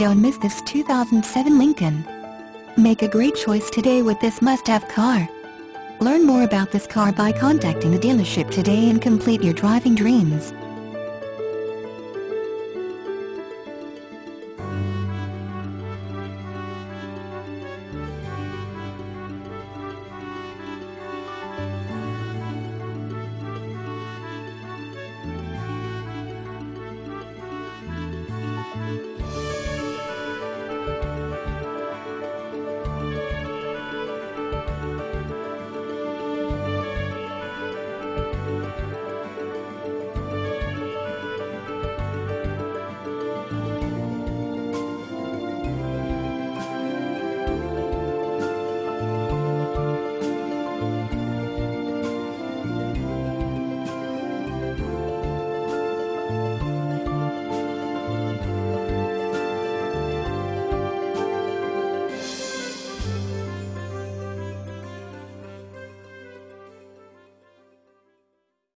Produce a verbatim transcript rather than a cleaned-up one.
Don't miss this two thousand seven Lincoln. Make a great choice today with this must-have car. Learn more about this car by contacting the dealership today and complete your driving dreams.